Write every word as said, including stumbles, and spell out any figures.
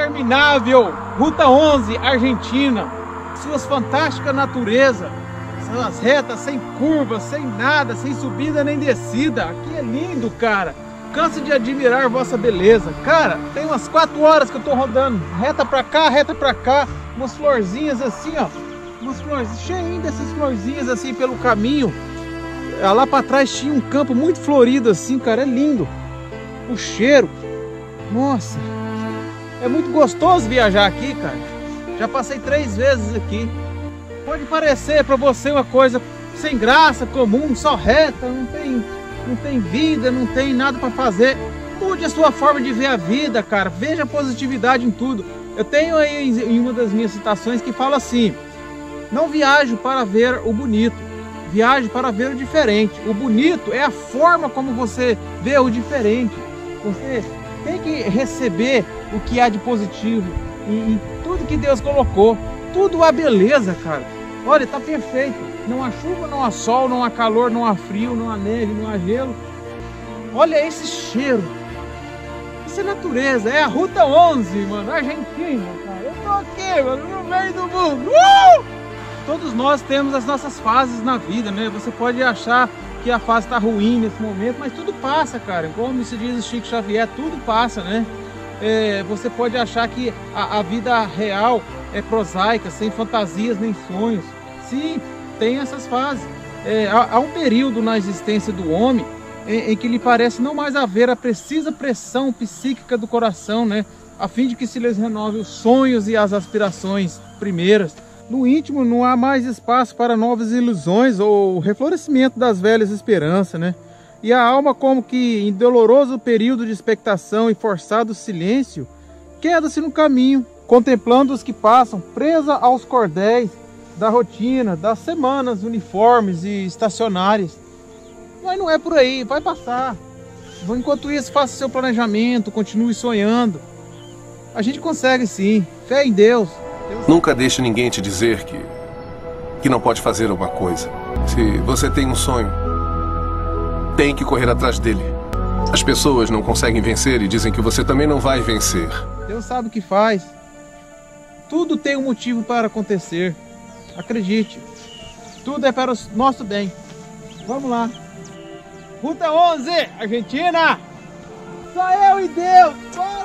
interminável Ruta onze Argentina, suas fantásticas natureza, suas retas sem curvas, sem nada, sem subida nem descida. Aqui é lindo, cara. Canso de admirar vossa beleza. Cara, tem umas quatro horas que eu tô rodando, reta pra cá, reta pra cá, umas florzinhas assim, ó, umas flores, cheio dessas florzinhas assim pelo caminho. Lá pra trás tinha um campo muito florido assim, cara, é lindo. O cheiro, nossa, é muito gostoso viajar aqui, cara. Já passei três vezes aqui. Pode parecer pra você uma coisa sem graça, comum, só reta, não tem, não tem vida, não tem nada pra fazer. Mude a sua forma de ver a vida, cara. Veja a positividade em tudo. Eu tenho aí em uma das minhas citações que fala assim: não viajo para ver o bonito, viaje para ver o diferente. O bonito é a forma como você vê o diferente. Você tem que receber o que há de positivo em, em tudo que Deus colocou. Tudo há beleza, cara. Olha, tá perfeito. Não há chuva, não há sol, não há calor, não há frio, não há neve, não há gelo. Olha esse cheiro. Isso é natureza. É a Ruta onze, mano. Argentina, cara. Eu tô aqui, mano, no meio do mundo. Uh! Todos nós temos as nossas fases na vida, né? Você pode achar que a fase tá ruim nesse momento, mas tudo passa, cara. Como se diz o Chico Xavier, tudo passa, né? É, você pode achar que a, a vida real é prosaica, sem fantasias nem sonhos. Sim, tem essas fases. É, há, há um período na existência do homem em, em que lhe parece não mais haver a precisa pressão psíquica do coração, né? A fim de que se lhes renove os sonhos e as aspirações primeiras. No íntimo não há mais espaço para novas ilusões ou reflorescimento das velhas esperanças, né? E a alma, como que em doloroso período de expectação e forçado silêncio, queda-se no caminho, contemplando os que passam, presa aos cordéis da rotina, das semanas uniformes e estacionárias. Mas não é por aí, vai passar. Enquanto isso, faça seu planejamento, continue sonhando. A gente consegue sim, fé em Deus. Nunca deixe ninguém te dizer que, que não pode fazer uma coisa. Se você tem um sonho, tem que correr atrás dele. As pessoas não conseguem vencer e dizem que você também não vai vencer. Deus sabe o que faz. Tudo tem um motivo para acontecer. Acredite, tudo é para o nosso bem. Vamos lá. Ruta onze, Argentina! Só eu e Deus!